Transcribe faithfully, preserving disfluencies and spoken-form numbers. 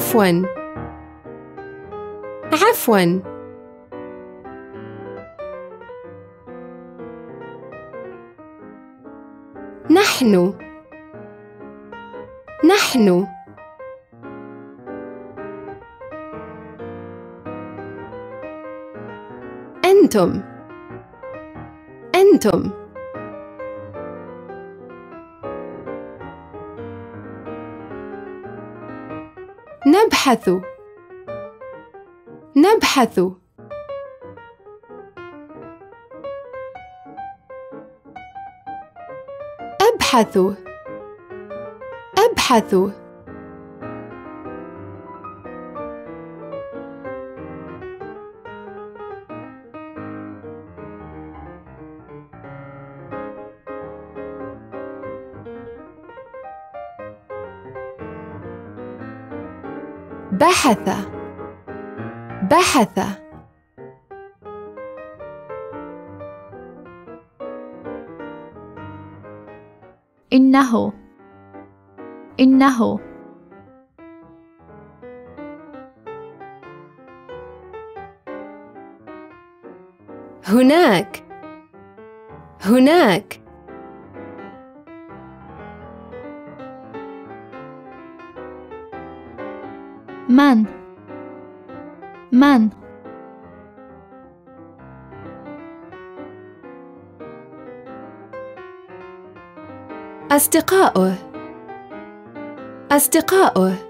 عفواً عفواً. نحن نحن. أنتم أنتم. نبحث نبحث. أبحث أبحث. بحث بحث. إنه إنه. هناك هناك. من من. أصدقاؤه أصدقاؤه.